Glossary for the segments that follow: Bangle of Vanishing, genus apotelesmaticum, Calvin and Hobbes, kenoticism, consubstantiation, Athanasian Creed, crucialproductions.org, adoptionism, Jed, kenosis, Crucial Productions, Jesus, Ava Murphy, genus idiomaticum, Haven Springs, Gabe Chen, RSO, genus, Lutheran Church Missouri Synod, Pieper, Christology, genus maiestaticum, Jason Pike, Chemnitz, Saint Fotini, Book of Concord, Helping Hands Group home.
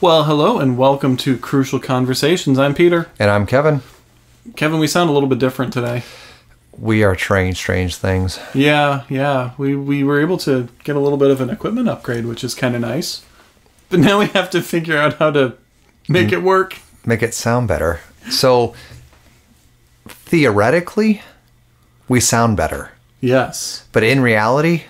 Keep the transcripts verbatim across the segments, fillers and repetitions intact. Well, hello and welcome to Crucial Conversations. I'm Peter. And I'm Kevin. Kevin, we sound a little bit different today. We are trying strange things. Yeah, yeah. We, we were able to get a little bit of an equipment upgrade, which is kind of nice. But now we have to figure out how to make it work. Make it sound better. So, theoretically, we sound better. Yes. But in reality...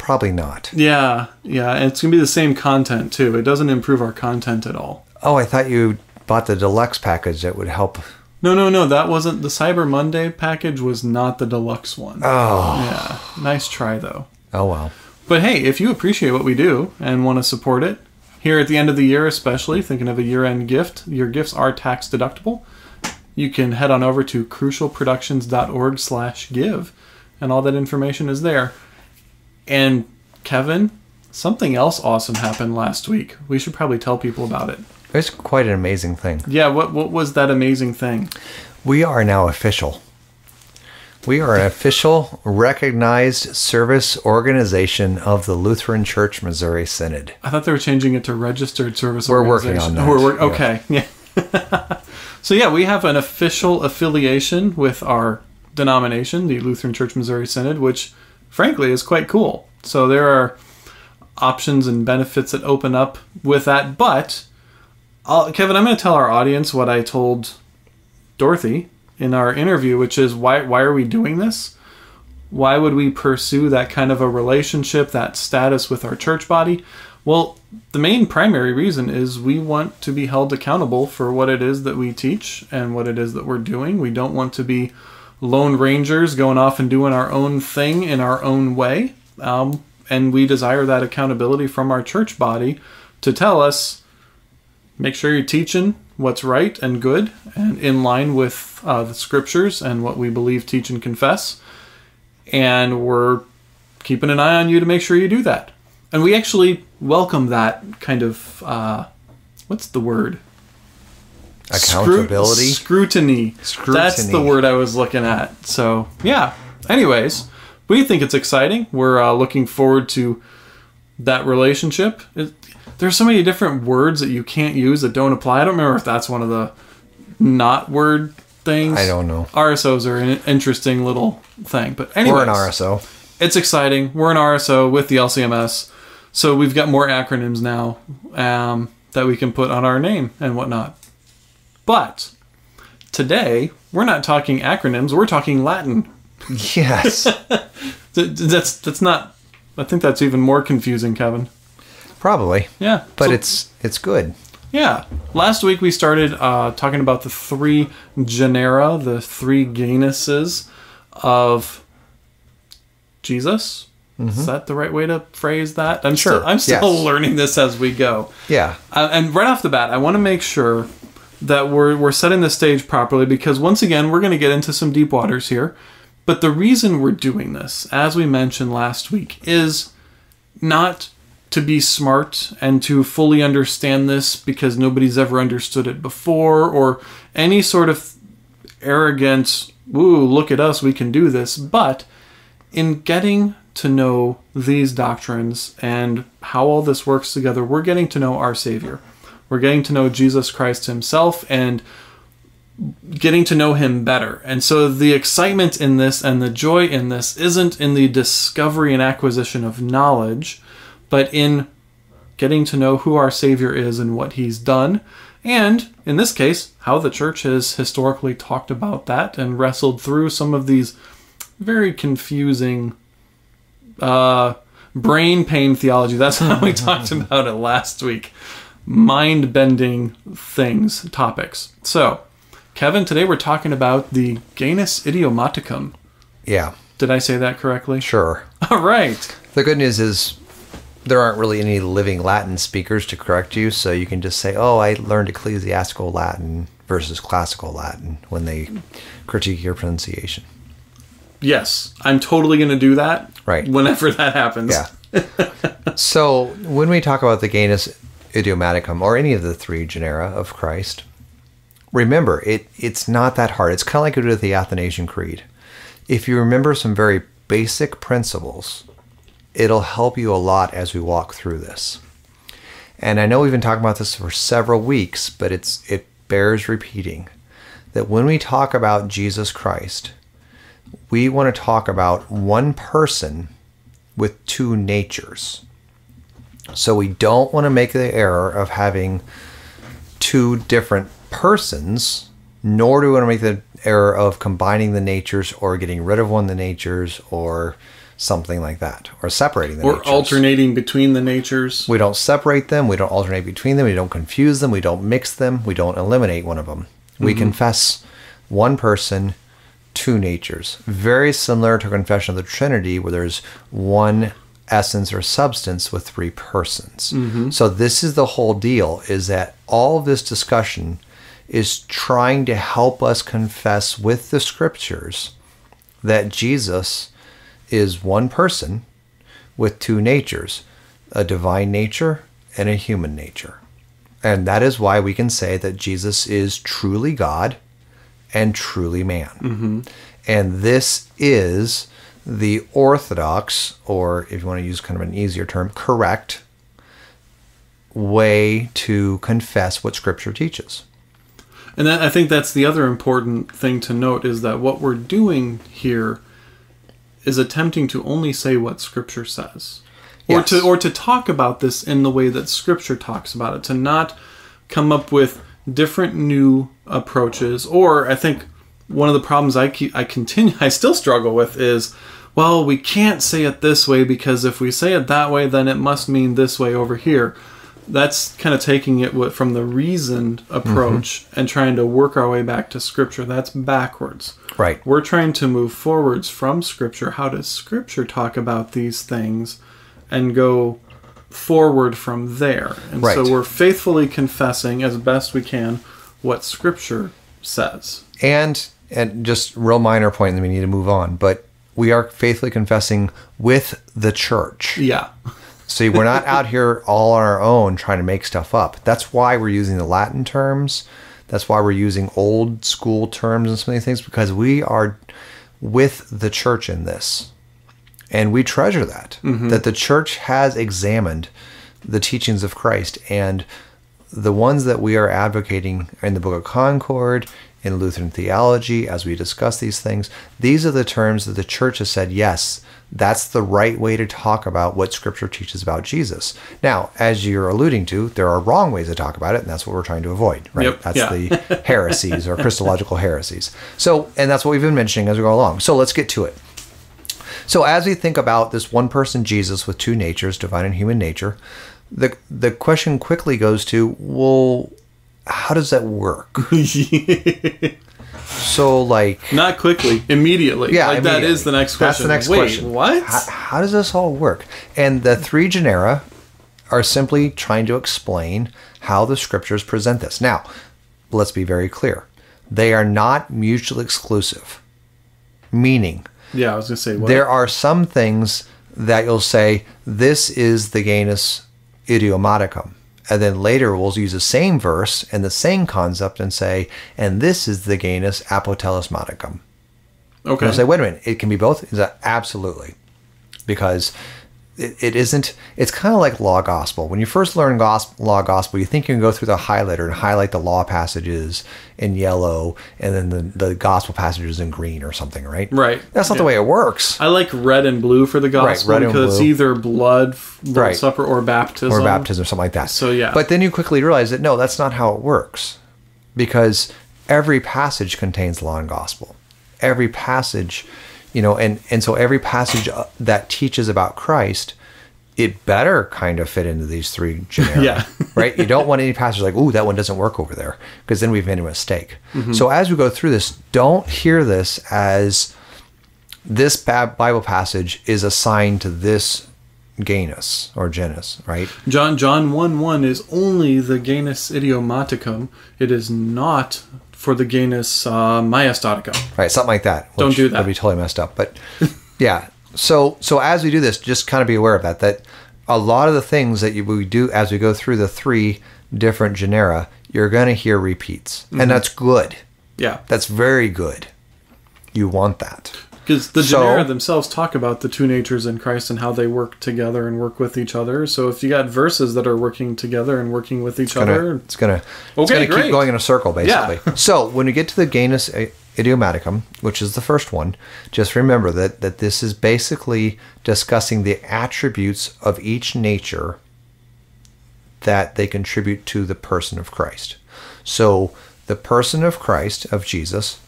probably not. Yeah, yeah, and it's going to be the same content, too. It doesn't improve our content at all. Oh, I thought you bought the deluxe package that would help. No, no, no, that wasn't... the Cyber Monday package was not the deluxe one. Oh. Yeah, nice try, though. Oh, well. But hey, if you appreciate what we do and want to support it, here at the end of the year especially, thinking of a year-end gift, your gifts are tax-deductible. You can head on over to crucial productions dot org slash give, and all that information is there. And, Kevin, something else awesome happened last week. We should probably tell people about it. It's quite an amazing thing. Yeah, what what was that amazing thing? We are now official. We are an official, recognized service organization of the Lutheran Church Missouri Synod. I thought they were changing it to registered service we're organization. We're working on that. We're, okay, yeah. yeah. So, yeah, we have an official affiliation with our denomination, the Lutheran Church Missouri Synod, which... frankly, is quite cool. So there are options and benefits that open up with that. But, I'll, Kevin, I'm going to tell our audience what I told Dorothy in our interview, which is why, why are we doing this? Why would we pursue that kind of a relationship, that status with our church body? Well, the main primary reason is we want to be held accountable for what it is that we teach and what it is that we're doing. We don't want to be Lone Rangers going off and doing our own thing in our own way. Um, and we desire that accountability from our church body to tell us, make sure you're teaching what's right and good and in line with uh, the scriptures and what we believe, teach, and confess. And we're keeping an eye on you to make sure you do that. And we actually welcome that kind of, uh, what's the word? Accountability? Scrutiny. Scrutiny. That's the word I was looking at. So, yeah. Anyways, we think it's exciting. We're uh, looking forward to that relationship. It, there's so many different words that you can't use that don't apply. I don't remember if that's one of the not word things. I don't know. R S Os are an interesting little thing. But anyways. We're an R S O. It's exciting. We're an R S O with the L C M S. So we've got more acronyms now um, that we can put on our name and whatnot. But today, we're not talking acronyms, we're talking Latin. Yes. that's that's not, I think that's even more confusing, Kevin. Probably. Yeah. But so, it's it's good. Yeah. Last week we started uh, talking about the three genera, the three genuses of Jesus. Mm-hmm. Is that the right way to phrase that? I'm sure. Still, I'm still yes. learning this as we go. Yeah. Uh, and right off the bat, I want to make sure... that we're, we're setting the stage properly, because once again, we're going to get into some deep waters here. But the reason we're doing this, as we mentioned last week, is not to be smart and to fully understand this because nobody's ever understood it before or any sort of arrogant, ooh, look at us, we can do this. But in getting to know these doctrines and how all this works together, we're getting to know our Savior. We're getting to know Jesus Christ himself and getting to know him better. And so the excitement in this and the joy in this isn't in the discovery and acquisition of knowledge, but in getting to know who our Savior is and what he's done. And in this case, how the church has historically talked about that and wrestled through some of these very confusing uh, brain pain theology. That's how we talked about it last week. Mind-bending things, topics. So, Kevin, today we're talking about the genus idiomaticum. Yeah. Did I say that correctly? Sure. All right. The good news is there aren't really any living Latin speakers to correct you, so you can just say, oh, I learned ecclesiastical Latin versus classical Latin when they critique your pronunciation. Yes. I'm totally going to do that. Right. Whenever that happens. Yeah. So, when we talk about the genus idiomaticum, or any of the three genera of Christ, remember, it it's not that hard. It's kind of like it with the Athanasian Creed. If you remember some very basic principles, it'll help you a lot as we walk through this. And I know we've been talking about this for several weeks, but it's it bears repeating that when we talk about Jesus Christ, we want to talk about one person with two natures. So we don't want to make the error of having two different persons, nor do we want to make the error of combining the natures or getting rid of one of the natures or something like that, or separating the or natures. Or alternating between the natures. We don't separate them. We don't alternate between them. We don't confuse them. We don't mix them. We don't eliminate one of them. Mm-hmm. We confess one person, two natures. Very similar to confession of the Trinity, where there's one essence or substance with three persons. Mm-hmm. So this is the whole deal, is that all of this discussion is trying to help us confess with the scriptures that Jesus is one person with two natures, a divine nature and a human nature. And that is why we can say that Jesus is truly God and truly man. Mm-hmm. And this is the orthodox, or if you want to use kind of an easier term, correct way to confess what Scripture teaches. And that, I think that's the other important thing to note, is that what we're doing here is attempting to only say what Scripture says. Yes. Or to, or to talk about this in the way that Scripture talks about it, to not come up with different new approaches. Or I think one of the problems I keep, I continue, I still struggle with is, well, we can't say it this way because if we say it that way, then it must mean this way over here. That's kind of taking it from the reasoned approach mm-hmm. and trying to work our way back to Scripture. That's backwards. Right. We're trying to move forwards from Scripture. How does Scripture talk about these things, and go forward from there? And right. so we're faithfully confessing as best we can what Scripture says. And and just real minor point, and we need to move on, but we are faithfully confessing with the church. Yeah. See, we're not out here all on our own trying to make stuff up. That's why we're using the Latin terms. That's why we're using old school terms and so many things, because we are with the church in this. And we treasure that, mm-hmm. that the church has examined the teachings of Christ, and the ones that we are advocating in the Book of Concord, in Lutheran theology, as we discuss these things, these are the terms that the church has said, yes, that's the right way to talk about what Scripture teaches about Jesus. Now, as you're alluding to, there are wrong ways to talk about it, and that's what we're trying to avoid, right? Yep. That's yeah. the heresies or Christological heresies. So, and that's what we've been mentioning as we go along. So let's get to it. So as we think about this one person, Jesus, with two natures, divine and human nature, the the question quickly goes to, well, how does that work? So, like... Not quickly, immediately. Yeah, like immediately. That is the next question. That's the next Wait, question. what? How, how does this all work? And the three genera are simply trying to explain how the Scriptures present this. Now, let's be very clear. They are not mutually exclusive. Meaning... Yeah, I was going to say... What? There are some things that you'll say, this is the genus idiomaticum. And then later we'll use the same verse and the same concept and say, and this is the genus apotelesmaticum. Okay. We'll say, wait a minute, it can be both? Like, absolutely. Because it, it isn't... It's kind of like law gospel. When you first learn gospel, law gospel, you think you can go through the highlighter and highlight the law passages in yellow and then the, the gospel passages in green or something, right? Right. That's not yeah. the way it works. I like red and blue for the gospel right, red because and blue. It's either blood, blood right. supper, or baptism. Or baptism, something like that. So, yeah. But then you quickly realize that, no, that's not how it works, because every passage contains law and gospel. Every passage... You know, and, and so every passage that teaches about Christ, it better kind of fit into these three genera, yeah. right? You don't want any passage like, ooh, that one doesn't work over there, because then we've made a mistake. Mm-hmm. So as we go through this, don't hear this as this Bible passage is assigned to this genus or genus, right? John John one one is only the genus idiomaticum. It is not... for the genus uh, maiestaticum. Right, something like that. Don't do that. That'd be totally messed up. But yeah, so so as we do this, just kind of be aware of that, that a lot of the things that you, we do as we go through the three different genera, you're going to hear repeats. Mm-hmm. And that's good. Yeah. That's very good. You want that. Because the so, genera themselves talk about the two natures in Christ and how they work together and work with each other. So if you got verses that are working together and working with each it's gonna, other... It's going okay, to keep going in a circle, basically. Yeah. So when you get to the genus idiomaticum, which is the first one, just remember that, that this is basically discussing the attributes of each nature that they contribute to the person of Christ. So the person of Christ, of Jesus...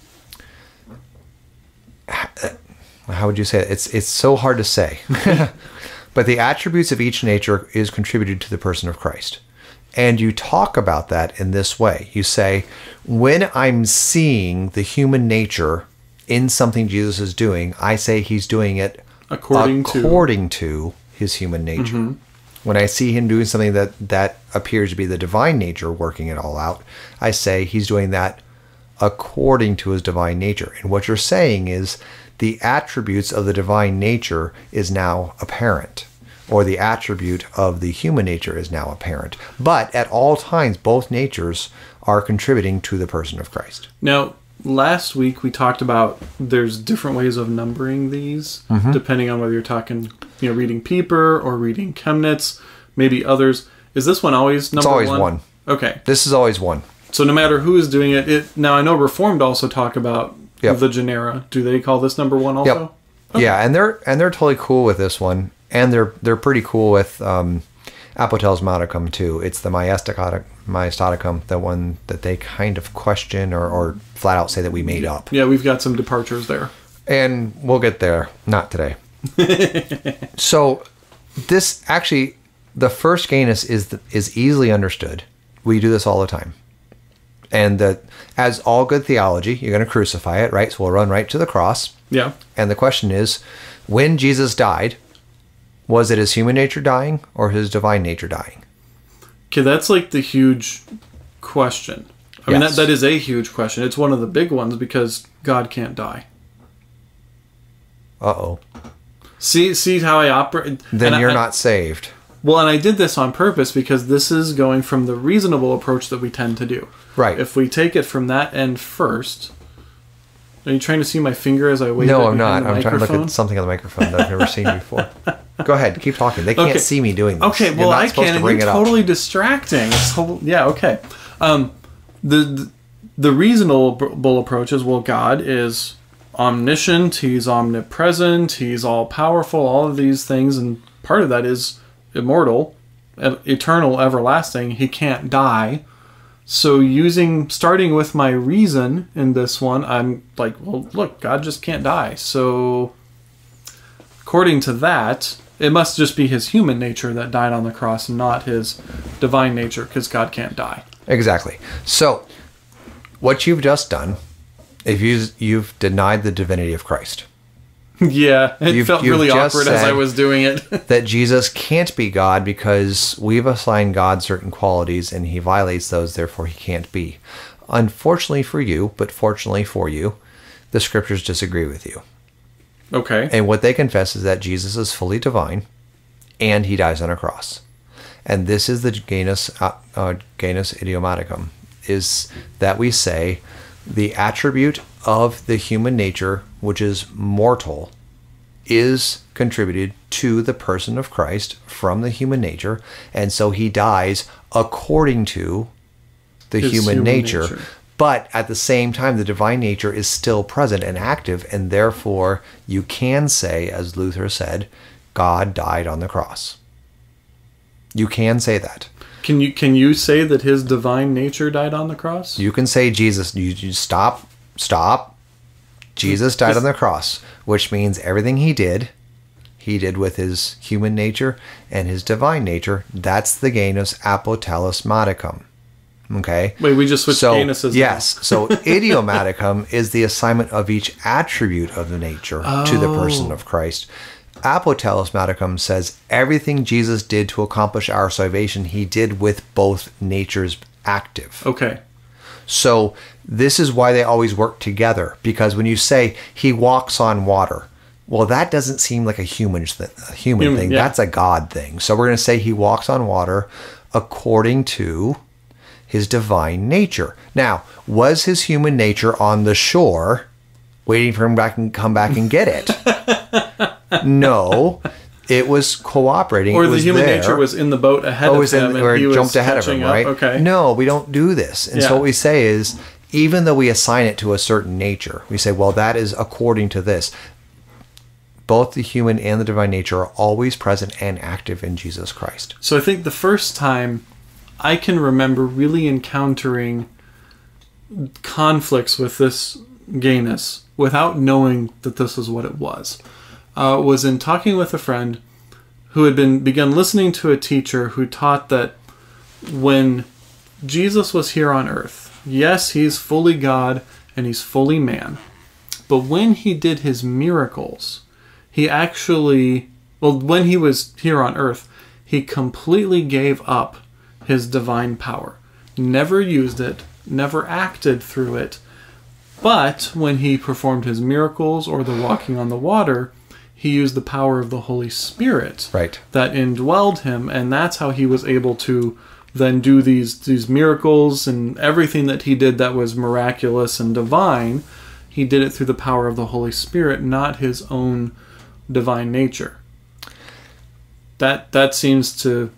How would you say it? It's it's so hard to say. But the attributes of each nature is contributed to the person of Christ. And you talk about that in this way. You say, when I'm seeing the human nature in something Jesus is doing, I say he's doing it according, according to. to his human nature. Mm-hmm. When I see him doing something that, that appears to be the divine nature working it all out, I say he's doing that according to his divine nature. And what you're saying is the attributes of the divine nature is now apparent, or the attribute of the human nature is now apparent. But at all times, both natures are contributing to the person of Christ. Now, last week we talked about there's different ways of numbering these, mm-hmm. depending on whether you're talking, you know, reading Pieper or reading Chemnitz, maybe others. Is this one always number one? It's always one. Okay. This is always one. So no matter who is doing it, it now I know Reformed also talk about yep. the genera. Do they call this number one also? Yep. Okay. Yeah, and they're and they're totally cool with this one, and they're they're pretty cool with um, apotelesmaticum too. It's the maiestaticum, the one that they kind of question or, or flat out say that we made up. Yeah, we've got some departures there, and we'll get there. Not today. So this actually, the first genus is the, is easily understood. We do this all the time. And that, as all good theology, you're going to crucify it, right? So we'll run right to the cross. Yeah. And the question is, when Jesus died, was it his human nature dying or his divine nature dying? Okay, that's like the huge question. I yes. mean, that, that is a huge question. It's one of the big ones because God can't die. Uh-oh. See, see how I operate? Then and you're I, not saved. Well, and I did this on purpose because this is going from the reasonable approach that we tend to do. Right. If we take it from that end first... Are you trying to see my finger as I wave No, I'm not. I'm microphone? trying to look at something on the microphone that I've never seen before. Go ahead. Keep talking. They can't okay. see me doing this. Okay, well, I can. To it's it totally up. distracting. It's whole, yeah, okay. Um, the, the, the reasonable approach is, well, God is omniscient. He's omnipresent. He's all-powerful. All of these things. And part of that is... immortal, eternal, everlasting. He can't die. So using, starting with my reason in this one, I'm like, well, look, God just can't die. So according to that, it must just be his human nature that died on the cross, not his divine nature, because God can't die. Exactly. So what you've just done, if you, you've denied the divinity of Christ. Yeah, it you've, felt you've really awkward as I was doing it. That Jesus can't be God because we've assigned God certain qualities and he violates those, therefore he can't be. Unfortunately for you, but fortunately for you, the scriptures disagree with you. Okay. And what they confess is that Jesus is fully divine and he dies on a cross. And this is the genus, uh, uh, genus idiomaticum, is that we say the attribute of the human nature, which is mortal, is contributed to the person of Christ from the human nature, and so he dies according to the human, human nature. nature. But at the same time, the divine nature is still present and active, and therefore you can say, as Luther said, God died on the cross. You can say that. Can you can you say that his divine nature died on the cross? You can say Jesus. You, you stop. Stop. Jesus died on the cross, which means everything he did, he did with his human nature and his divine nature. That's the genus apotelesmaticum. Okay? Wait, we just switched so, genuses. Yes. So idiomaticum is the assignment of each attribute of the nature oh. to the person of Christ. Apotelesmaticum says everything Jesus did to accomplish our salvation, he did with both natures active. Okay. So this is why they always work together, because when you say he walks on water, well, that doesn't seem like a human, th a human, human thing. Yeah. That's a God thing. So we're going to say he walks on water according to his divine nature. Now, was his human nature on the shore waiting for him back and come back and get it. No, it was cooperating. Or it the was human there. nature was in the boat ahead oh, of was him, in, and or he jumped was ahead of him, right? Up, okay. No, we don't do this. And yeah. so what we say is, even though we assign it to a certain nature, we say, well, that is according to this. Both the human and the divine nature are always present and active in Jesus Christ. So I think the first time I can remember really encountering conflicts with this genus without knowing that this is what it was, uh, was in talking with a friend who had been begun listening to a teacher who taught that when Jesus was here on earth, yes, he's fully God and he's fully man, but when he did his miracles, he actually, well, when he was here on earth, he completely gave up his divine power, never used it, never acted through it. But when he performed his miracles or the walking on the water, he used the power of the Holy Spirit right. that indwelled him, and that's how he was able to then do these, these miracles and everything that he did that was miraculous and divine. He did it through the power of the Holy Spirit, not his own divine nature. That, that seems to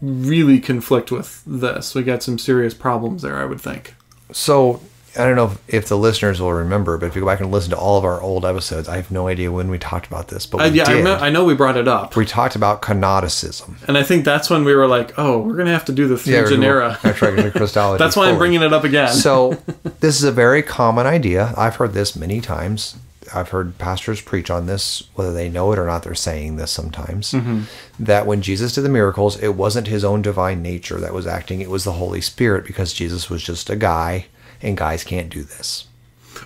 really conflict with this. We got some serious problems there, I would think. So... I don't know if, if the listeners will remember, but if you go back and listen to all of our old episodes, I have no idea when we talked about this, but we uh, yeah, did. I, I know we brought it up. We talked about kenoticism. And I think that's when we were like, oh, we're going to have to do the three yeah, genera. We're, we're Christology that's why forward. I'm bringing it up again. So this is a very common idea. I've heard this many times. I've heard pastors preach on this, whether they know it or not, they're saying this sometimes, mm-hmm. that when Jesus did the miracles, it wasn't his own divine nature that was acting. It was the Holy Spirit, because Jesus was just a guy. And guys can't do this.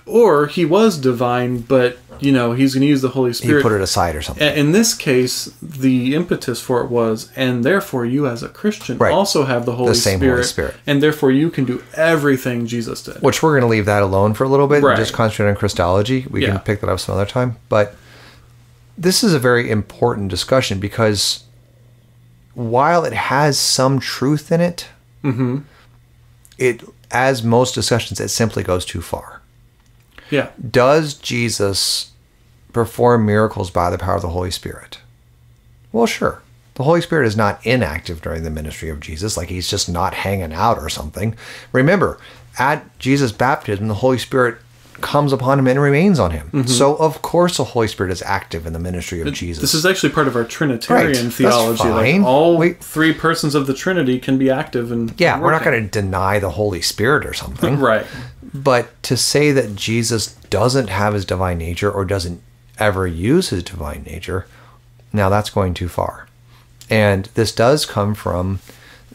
Or he was divine, but, you know, he's going to use the Holy Spirit. He put it aside or something. In this case, the impetus for it was, and therefore you as a Christian right. also have the Holy Spirit. The same Spirit, Holy Spirit. And therefore you can do everything Jesus did. Which we're going to leave that alone for a little bit right. and just concentrate on Christology. We yeah. can pick that up some other time. But this is a very important discussion because while it has some truth in it, mm-hmm. it... as most discussions, it simply goes too far. Yeah. Does Jesus perform miracles by the power of the Holy Spirit? Well, sure. The Holy Spirit is not inactive during the ministry of Jesus, like he's just not hanging out or something. Remember, at Jesus' baptism, the Holy Spirit comes upon him and remains on him. Mm-hmm. So, of course, the Holy Spirit is active in the ministry of it, Jesus. This is actually part of our Trinitarian right. theology. Like all we, three persons of the Trinity can be active. And yeah, working. We're not going to deny the Holy Spirit or something. Right. But to say that Jesus doesn't have his divine nature or doesn't ever use his divine nature, now that's going too far. And this does come from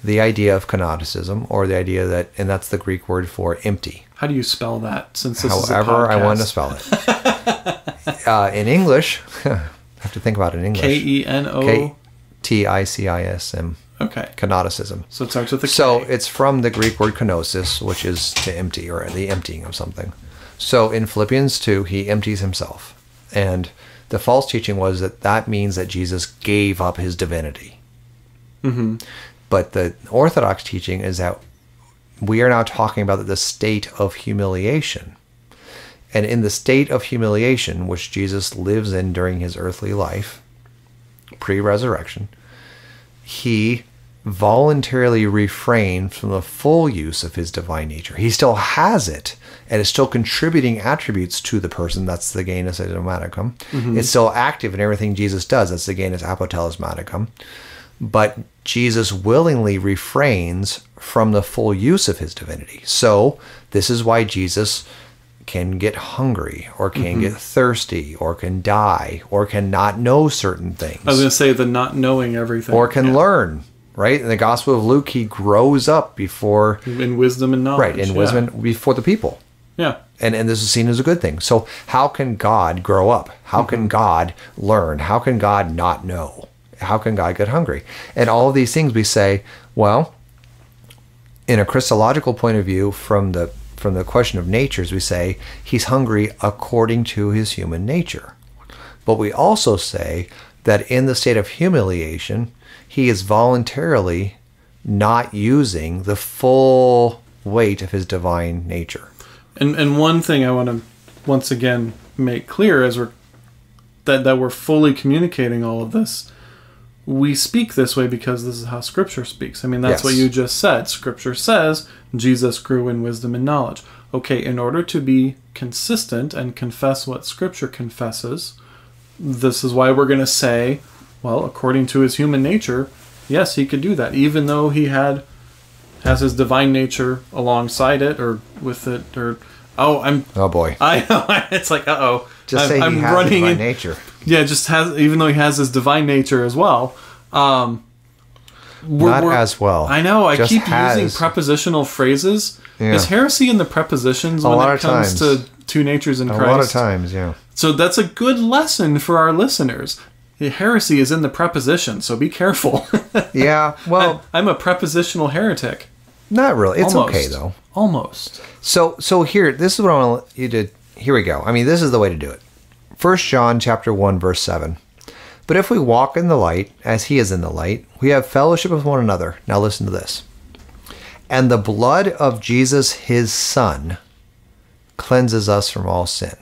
the idea of kenoticism, or the idea that, and that's the Greek word for empty. How do you spell that? Since this however is I want to spell it uh, in English, I have to think about it in English. K E N O K T I C I S M. Okay. Kenoticism. So it starts with the K. So it's from the Greek word kenosis, which is to empty or the emptying of something. So in Philippians two, he empties himself, and the false teaching was that that means that Jesus gave up his divinity. Mm-hmm. But the Orthodox teaching is that we are now talking about the state of humiliation. And in the state of humiliation, which Jesus lives in during his earthly life, pre-resurrection, he voluntarily refrained from the full use of his divine nature. He still has it, and is still contributing attributes to the person. That's the genus idiomaticum. Mm-hmm. It's still active in everything Jesus does. That's the genus apotelesmaticum. But Jesus willingly refrains from the full use of his divinity. So this is why Jesus can get hungry, or can mm-hmm. get thirsty, or can die, or can not know certain things. I was going to say the not knowing everything. Or can yeah. learn, right? In the Gospel of Luke, he grows up before... in wisdom and knowledge. Right, in yeah. wisdom before the people. Yeah. And, and this is seen as a good thing. So how can God grow up? How mm-hmm. can God learn? How can God not know? How can God get hungry? And all of these things we say, well, in a Christological point of view, from the from the question of natures, we say he's hungry according to his human nature. But we also say that in the state of humiliation, he is voluntarily not using the full weight of his divine nature. And, and one thing I want to once again make clear as we're that, that we're fully communicating all of this. We speak this way because this is how Scripture speaks. I mean, that's yes. what you just said. Scripture says Jesus grew in wisdom and knowledge. Okay, in order to be consistent and confess what Scripture confesses, this is why we're going to say, well, according to his human nature, yes, he could do that, even though he had has his divine nature alongside it or with it or oh, I'm oh boy, I it's like uh oh. Just say I'm he has running divine in, nature. Yeah, just has even though he has his divine nature as well. Um, we're, Not we're, as well. I know. I just keep has. using prepositional phrases. Yeah. Is heresy in the prepositions a when it comes times. to two natures in a Christ? A lot of times, yeah. So that's a good lesson for our listeners. The heresy is in the preposition, so be careful. Yeah, well, I, I'm a prepositional heretic. Not really. It's Almost. okay though. Almost. So, so here, this is what I want you to. Here we go. I mean, this is the way to do it. First John chapter one, verse seven. But if we walk in the light, as he is in the light, we have fellowship with one another. Now listen to this. And the blood of Jesus, his son, cleanses us from all sin.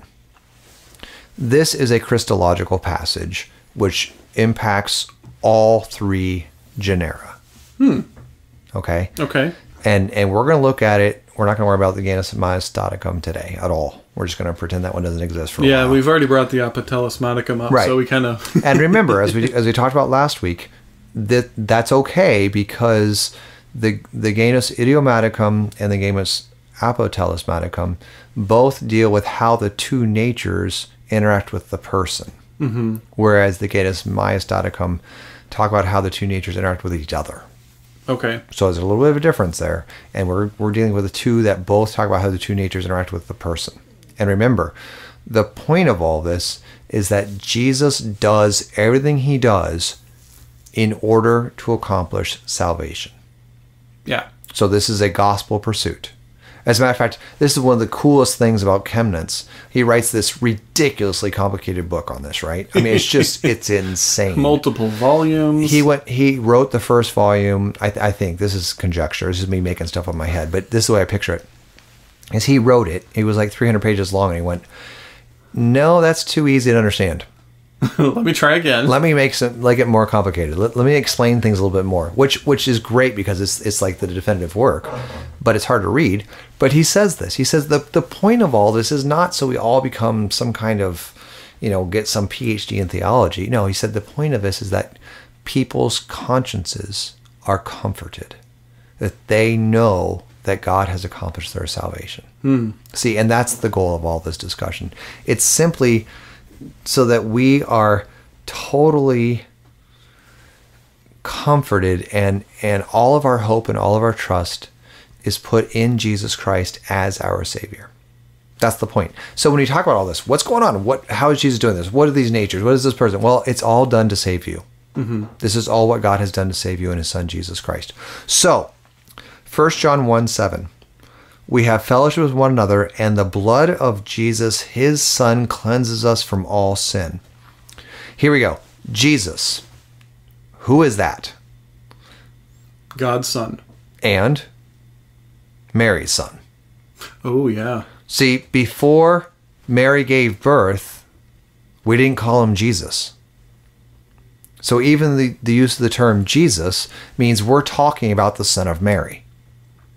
This is a Christological passage which impacts all three genera. Hmm. Okay? Okay. And, and we're going to look at it. We're not going to worry about the genus maiestaticum today at all. We're just going to pretend that one doesn't exist for a yeah, while. Yeah, we've already brought the apotelesmaticum up, right. so we kind of... And remember, as we as we talked about last week, that that's okay because the the genus idiomaticum and the genus apotelesmaticum both deal with how the two natures interact with the person, mm-hmm. whereas the genus maiestaticum talk about how the two natures interact with each other. Okay. So there's a little bit of a difference there, and we're we're dealing with the two that both talk about how the two natures interact with the person. And remember, the point of all this is that Jesus does everything he does in order to accomplish salvation. Yeah. So this is a gospel pursuit. As a matter of fact, this is one of the coolest things about Chemnitz. He writes this ridiculously complicated book on this, right? I mean, it's just, it's insane. Multiple volumes. He went. He wrote the first volume, I, th I think. This is conjecture. This is me making stuff up in my head, but this is the way I picture it. As he wrote it, it was like three hundred pages long, and he went, no, that's too easy to understand. Let me try again. Let me make some, like it more complicated. Let, let me explain things a little bit more, which which is great because it's it's like the definitive work, but it's hard to read. But he says this. He says the the point of all this is not so we all become some kind of, you know, get some PhD in theology. No, he said the point of this is that people's consciences are comforted, that they know that God has accomplished their salvation. Hmm. See, and that's the goal of all this discussion. It's simply so that we are totally comforted and and all of our hope and all of our trust is put in Jesus Christ as our Savior. That's the point. So when you talk about all this, what's going on? What? How is Jesus doing this? What are these natures? What is this person? Well, it's all done to save you. Mm-hmm. This is all what God has done to save you in his son, Jesus Christ. So, First John one, seven. We have fellowship with one another, and the blood of Jesus, his son, cleanses us from all sin. Here we go. Jesus. Who is that? God's son. And? Mary's son. Oh, yeah. See, before Mary gave birth, we didn't call him Jesus. So even the, the use of the term Jesus means we're talking about the son of Mary.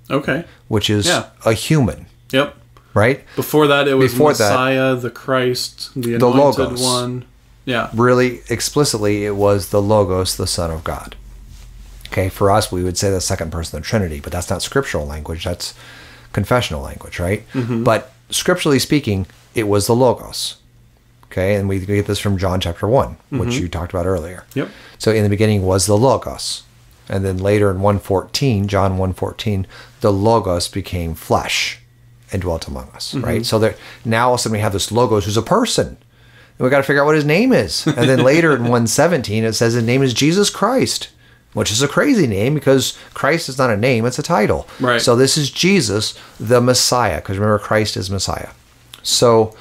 Okay. Which is yeah. a human. Yep. Right? Before that, it was Before Messiah, that, the Christ, the anointed the Logos. one. Yeah. Really explicitly, it was the Logos, the son of God. Okay, for us, we would say the second person of the Trinity, but that's not scriptural language. That's confessional language, right? Mm-hmm. But scripturally speaking, it was the Logos. Okay, and we get this from John chapter one, mm-hmm. which you talked about earlier. Yep. So in the beginning was the Logos. And then later in one fourteen, John one fourteen, the Logos became flesh and dwelt among us, mm-hmm. right? So that now all of a sudden we have this Logos who's a person. And we got to figure out what his name is. And then later in one seventeen, it says his name is Jesus Christ, which is a crazy name because Christ is not a name, it's a title. Right. So this is Jesus, the Messiah, because remember Christ is Messiah. So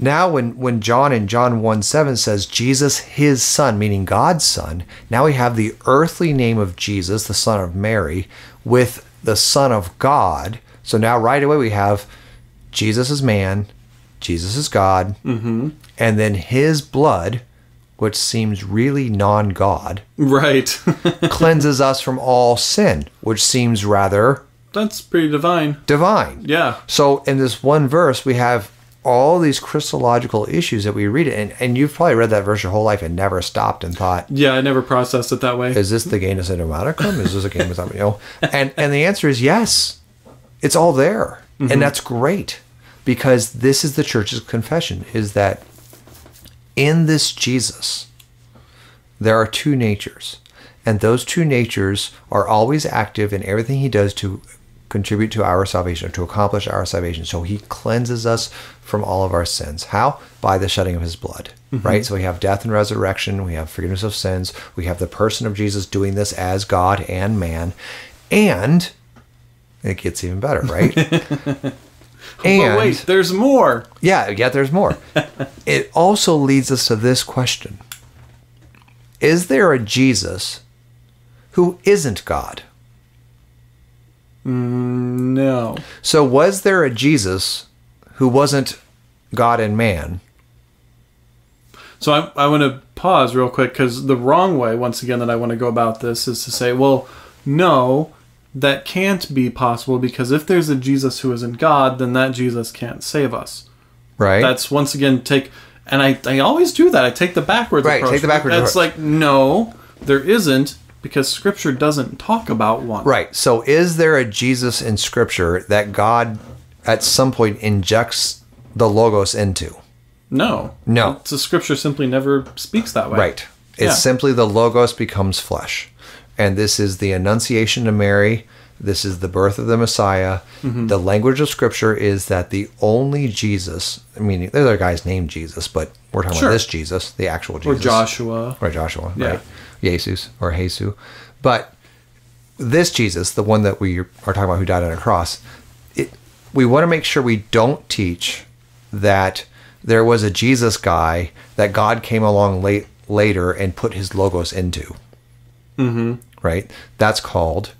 now when, when John in John one, seven says Jesus, his son, meaning God's son, now we have the earthly name of Jesus, the son of Mary, with the son of God. So now right away we have Jesus is man, Jesus is God, mm-hmm. and then his blood, which seems really non-God, right, cleanses us from all sin, which seems rather... That's pretty divine. Divine. Yeah. So in this one verse, we have all these Christological issues that we read, and, and you've probably read that verse your whole life and never stopped and thought... Yeah, I never processed it that way. Is this the genus idiomaticum? Is this a genus idiomaticum? You know? and, and the answer is yes. It's all there. Mm-hmm. And that's great. Because this is the church's confession, is that in this Jesus, there are two natures. And those two natures are always active in everything he does to contribute to our salvation, or to accomplish our salvation. So he cleanses us from all of our sins. How? By the shedding of his blood, mm-hmm. right? So we have death and resurrection. We have forgiveness of sins. We have the person of Jesus doing this as God and man. And it gets even better, right? And, but wait, there's more. Yeah, yeah, there's more. It also leads us to this question. Is there a Jesus who isn't God? Mm, no. So was there a Jesus who wasn't God and man? So I, I want to pause real quick, because the wrong way, once again, that I want to go about this is to say, well, no... That can't be possible, because if there's a Jesus who isn't God, then that Jesus can't save us. Right. That's, once again, take... And I, I always do that. I take the backwards right, approach. Right, take the backwards That's approach. It's like, no, there isn't, because Scripture doesn't talk about one. Right. So is there a Jesus in Scripture that God, at some point, injects the Logos into? No. No. The Scripture simply never speaks that way. Right. It's yeah. simply the Logos becomes flesh. And this is the Annunciation to Mary. This is the birth of the Messiah. Mm-hmm. The language of Scripture is that the only Jesus, I mean, there's other guys named Jesus, but we're talking sure. about this Jesus, the actual Jesus. Or Joshua. Or Joshua, yeah. right. Jesus, or Jesus. But this Jesus, the one that we are talking about who died on a cross, it, we want to make sure we don't teach that there was a Jesus guy that God came along late, later and put his Logos into. Mm-hmm. Right? That's called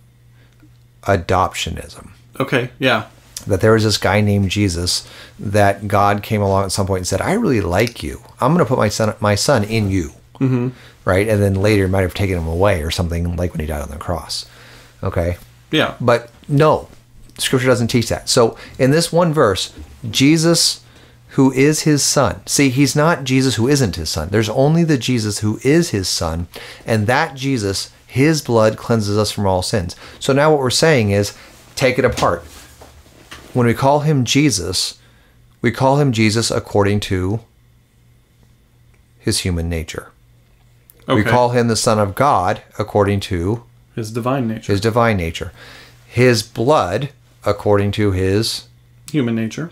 adoptionism. Okay, yeah. That there was this guy named Jesus that God came along at some point and said, I really like you. I'm going to put my son my son in you. Mm-hmm. Right? And then later might have taken him away or something, like when he died on the cross. Okay? Yeah. But no, Scripture doesn't teach that. So in this one verse, Jesus... who is his son. See, he's not Jesus who isn't his son. There's only the Jesus who is his son, and that Jesus, his blood cleanses us from all sins. So now what we're saying is, take it apart. When we call him Jesus, we call him Jesus according to his human nature. Okay. We call him the Son of God according to his divine nature. His divine nature. His blood according to his human nature.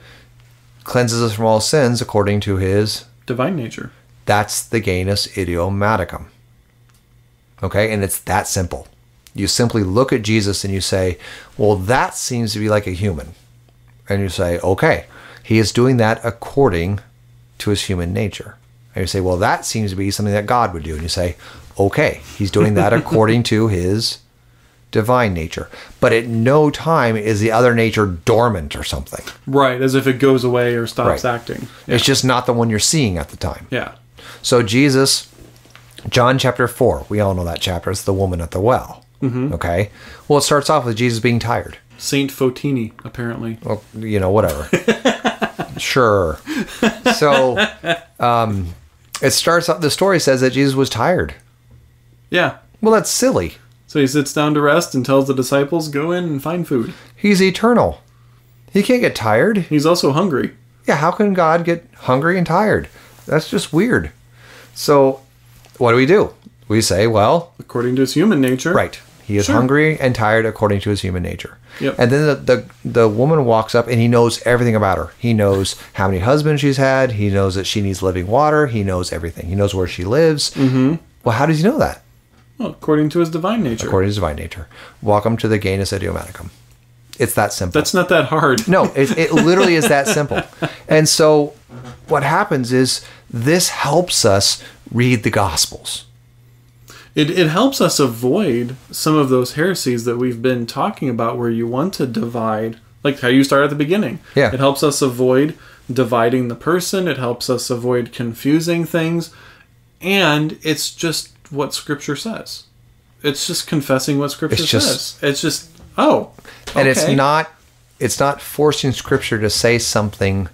Cleanses us from all sins according to his... divine nature. That's the genus idiomaticum. Okay? And it's that simple. You simply look at Jesus and you say, well, that seems to be like a human. And you say, okay, he is doing that according to his human nature. And you say, well, that seems to be something that God would do. And you say, okay, he's doing that according to his divine nature. But at no time is the other nature dormant or something. Right, as if it goes away or stops right. acting. Yeah. It's just not the one you're seeing at the time. Yeah. So Jesus, John chapter four, we all know that chapter. It's the woman at the well. Mm-hmm. Okay? Well, it starts off with Jesus being tired. Saint Fotini, apparently. Well, you know, whatever. Sure. So, um, it starts off, the story says that Jesus was tired. Yeah. Well, that's silly. So he sits down to rest and tells the disciples, go in and find food. He's eternal. He can't get tired. He's also hungry. Yeah, how can God get hungry and tired? That's just weird. So what do we do? We say, well... according to his human nature. Right. He is sure. hungry and tired according to his human nature. Yep. And then the, the, the woman walks up and he knows everything about her. He knows how many husbands she's had. He knows that she needs living water. He knows everything. He knows where she lives. Mm-hmm. Well, how does he know that? Well, according to his divine nature. According to his divine nature. Welcome to the genus idiomaticum. It's that simple. That's not that hard. No, it, it literally is that simple. And so what happens is this helps us read the Gospels. It, it helps us avoid some of those heresies that we've been talking about, where you want to divide like how you start at the beginning. Yeah. It helps us avoid dividing the person. It helps us avoid confusing things. And it's just what Scripture says. It's just confessing what Scripture it's just, says. It's just, oh, okay. And it's not, it's not forcing Scripture to say something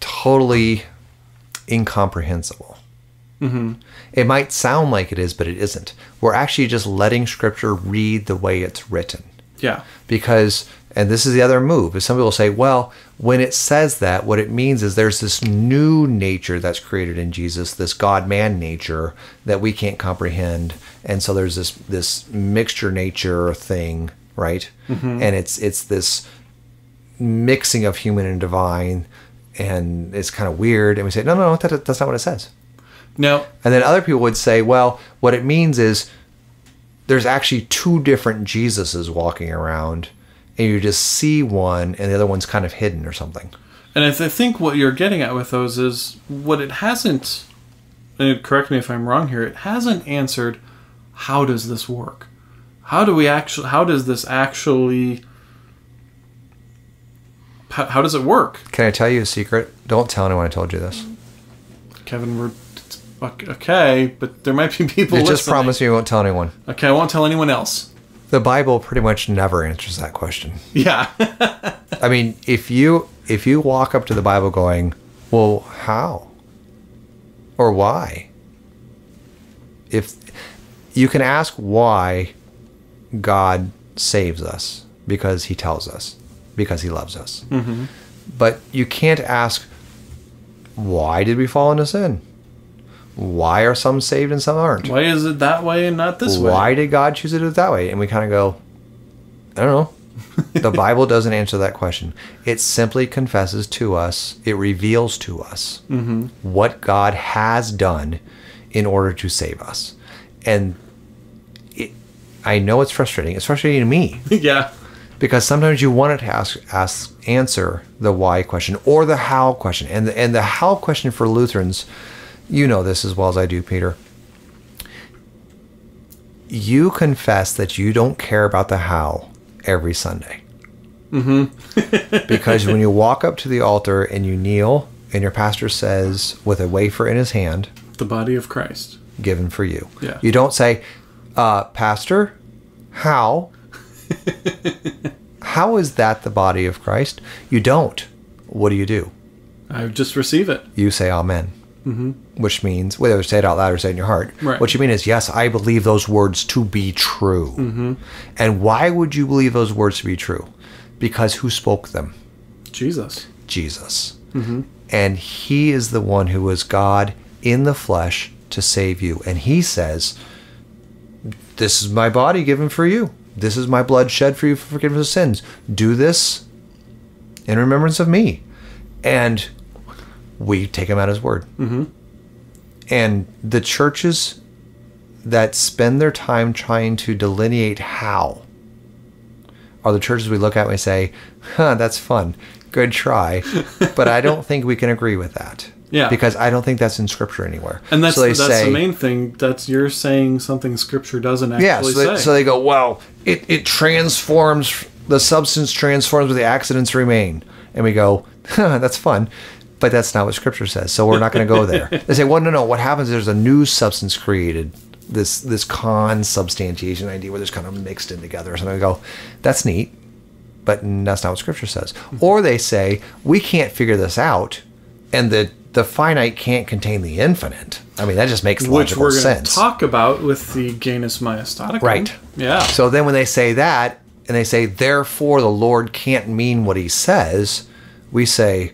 totally incomprehensible. Mm-hmm. It might sound like it is, but it isn't. We're actually just letting Scripture read the way it's written. Yeah. Because, and this is the other move, is some people say, well, when it says that, what it means is there's this new nature that's created in Jesus, this God-man nature that we can't comprehend. And so there's this this mixture nature thing, right? Mm-hmm. And it's it's this mixing of human and divine, and it's kind of weird. And we say, no, no, no, that, that's not what it says. No. And then other people would say, well, what it means is there's actually two different Jesuses walking around, and you just see one and the other one's kind of hidden or something. And I, th I think what you're getting at with those is what it hasn't, and correct me if I'm wrong here, it hasn't answered, how does this work? How do we actually, how does this actually, how, how does it work? Can I tell you a secret? Don't tell anyone I told you this. Kevin, we're okay, but there might be people listening. You just promise me you won't tell anyone. Okay, I won't tell anyone else. The Bible pretty much never answers that question. Yeah. I mean, if you if you walk up to the Bible going, well, how? Or why? If you can ask why God saves us, because he tells us, because he loves us. Mm-hmm. But you can't ask, why did we fall into sin? Why are some saved and some aren't? Why is it that way and not this way? Why did God choose to do it that way? And we kind of go, I don't know. The Bible doesn't answer that question. It simply confesses to us, it reveals to us mm-hmm. what God has done in order to save us. And it, I know it's frustrating. It's frustrating to me. Yeah. Because sometimes you want to ask, ask, answer the why question or the how question. And the, and the how question for Lutherans, you know this as well as I do, Peter. You confess that you don't care about the how every Sunday. Mm-hmm. Because when you walk up to the altar and you kneel and your pastor says, with a wafer in his hand, the body of Christ given for you. Yeah. You don't say, uh, Pastor, how? How is that the body of Christ? You don't. What do you do? I just receive it. You say, amen. Mm-hmm. Which means, whether you say it out loud or say it in your heart, right. What you mean is, yes, I believe those words to be true. Mm-hmm. And why would you believe those words to be true? Because who spoke them? Jesus. Jesus. Mm-hmm. And he is the one who was God in the flesh to save you. And he says, this is my body given for you. This is my blood shed for you for forgiveness of sins. Do this in remembrance of me. And we take him at his word. Mm-hmm. And the churches that spend their time trying to delineate how are the churches we look at and we say, huh, that's fun. Good try. But I don't think we can agree with that. Yeah. Because I don't think that's in Scripture anywhere. And that's, so they that's say, the main thing. That's you're saying something Scripture doesn't actually yeah, so they, say. So they go, well, it, it transforms, the substance transforms but the accidents remain. And we go, huh, that's fun. But that's not what Scripture says, so we're not going to go there. They say, well, no, no, what happens is there's a new substance created, this this consubstantiation idea where there's kind of mixed in together. So I go, that's neat, but that's not what Scripture says. Mm-hmm. Or they say, we can't figure this out, and the, the finite can't contain the infinite. I mean, that just makes logical sense. Which we're going to talk about with the genus maiestaticum. Right. Yeah. So then when they say that, and they say, therefore the Lord can't mean what he says, we say,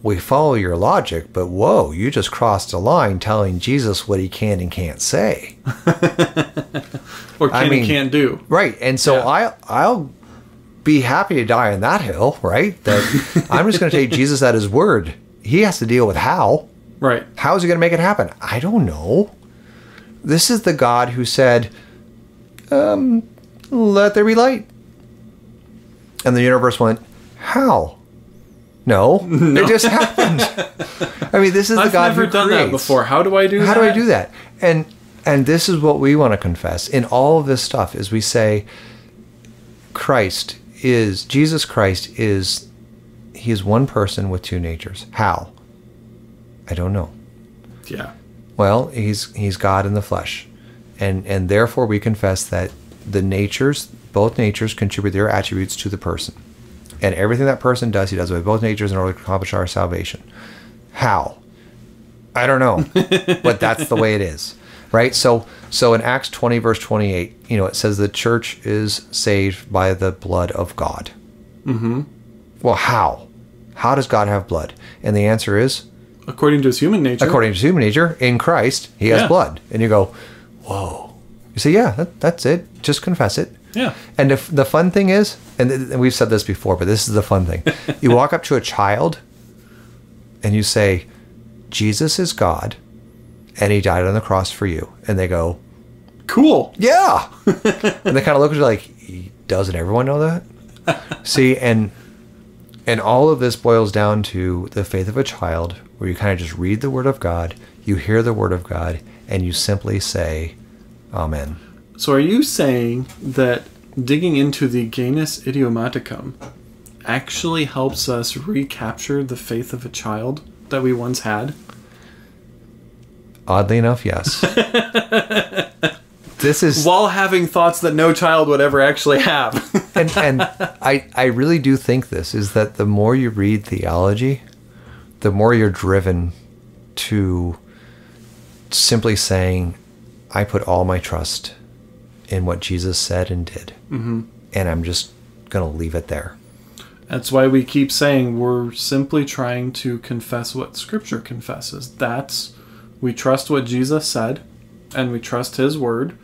we follow your logic, but whoa, you just crossed a line telling Jesus what he can and can't say. Or can I mean, and can't do. Right. And so yeah. I, I'll be happy to die on that hill, right? That I'm just going to take Jesus at his word. He has to deal with how. Right. How is he going to make it happen? I don't know. This is the God who said, um, let there be light. And the universe went, how? No, no, it just happened. I mean, this is I've the God who creates. I've never done that before. How do I do How that? How do I do that? And and this is what we want to confess in all of this stuff is we say, Christ is, Jesus Christ is, he is one person with two natures. How? I don't know. Yeah. Well, he's he's God in the flesh. And and therefore we confess that the natures, both natures contribute their attributes to the person. And everything that person does, he does with both natures in order to accomplish our salvation. How? I don't know. But that's the way it is. Right? So so in Acts twenty, verse twenty-eight, you know, it says the church is saved by the blood of God. Mm-hmm. Well, how? How does God have blood? And the answer is, according to his human nature. According to his human nature, in Christ, he has yeah. blood. And you go, whoa. You say, yeah, that, that's it. Just confess it. Yeah. And if the fun thing is, and, th and we've said this before, but this is the fun thing. You walk up to a child and you say, Jesus is God, and he died on the cross for you. And they go, cool. Yeah. And they kind of look at you like, doesn't everyone know that? See, and and all of this boils down to the faith of a child, where you kind of just read the Word of God, you hear the Word of God, and you simply say, amen. So are you saying that digging into the genus idiomaticum actually helps us recapture the faith of a child that we once had? Oddly enough, yes. This is while having thoughts that no child would ever actually have. and and I, I really do think this is that the more you read theology, the more you're driven to simply saying, I put all my trust in what Jesus said and did. Mm-hmm. And I'm just going to leave it there. That's why we keep saying we're simply trying to confess what Scripture confesses. That's, we trust what Jesus said, and we trust his word.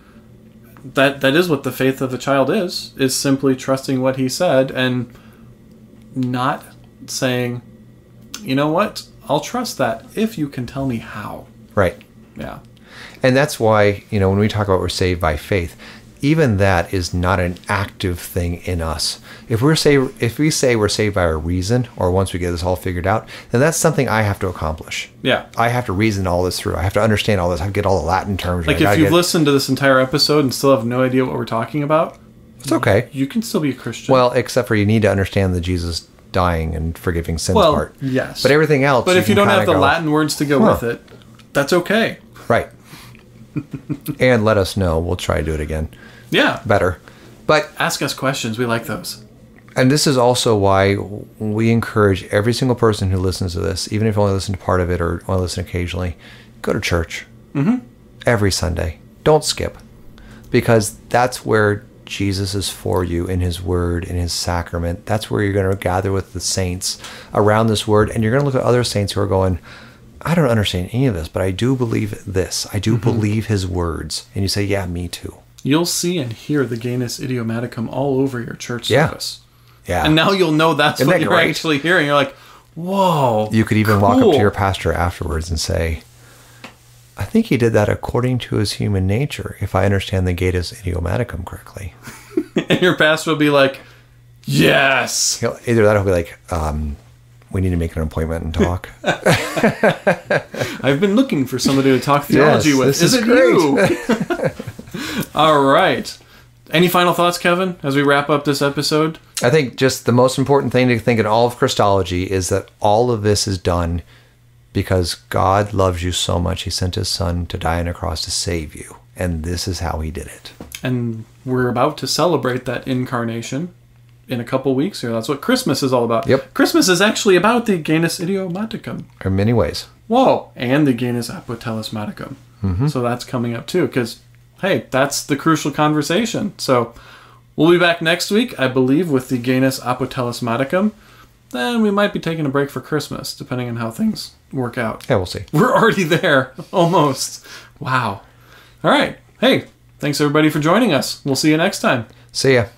That that is what the faith of a child is, is simply trusting what he said and not saying, you know what? I'll trust that if you can tell me how. Right. Yeah. And that's why, you know, when we talk about we're saved by faith, even that is not an active thing in us. If we're say if we say we're saved by our reason, or once we get this all figured out, then that's something I have to accomplish. Yeah. I have to reason all this through. I have to understand all this. I have to get all the Latin terms. Like, if you've listened to this entire episode and still have no idea what we're talking about, it's okay. You, you can still be a Christian. Well, except for you need to understand the Jesus dying and forgiving sins well, part. Yes. But everything else. But you if you don't have the go, Latin words to go huh. with it, that's okay. Right. And let us know. We'll try to do it again. Yeah. Better. But ask us questions. We like those. And this is also why we encourage every single person who listens to this, even if you only listen to part of it or only listen occasionally, go to church mm-hmm. every Sunday. Don't skip. Because that's where Jesus is for you in his word, in his sacrament. That's where you're going to gather with the saints around this word. And you're going to look at other saints who are going, I don't understand any of this, but I do believe this. I do mm-hmm. believe his words. And you say, yeah, me too. You'll see and hear the genus idiomaticum all over your church yeah. service. Yeah. And now you'll know that's Isn't what that you're great? actually hearing. You're like, whoa. You could even cool. walk up to your pastor afterwards and say, I think he did that according to his human nature, if I understand the genus idiomaticum correctly. And your pastor will be like, yes. He'll, either that or he'll be like, um, we need to make an appointment and talk. I've been looking for somebody to talk theology yes, with. This is, is it you? All right. Any final thoughts, Kevin, as we wrap up this episode? I think just the most important thing to think in all of Christology is that all of this is done because God loves you so much, he sent his son to die on a cross to save you. And this is how he did it. And we're about to celebrate that incarnation in a couple weeks here. That's what Christmas is all about. Yep. Christmas is actually about the genus idiomaticum. In many ways. Whoa. And the genus apotelesmaticum. Mm-hmm. So that's coming up too, because, hey, that's the crucial conversation. So we'll be back next week, I believe, with the genus apotelesmaticum. Then we might be taking a break for Christmas, depending on how things work out. Yeah, we'll see. We're already there. Almost. Wow. All right. Hey, thanks everybody for joining us. We'll see you next time. See ya.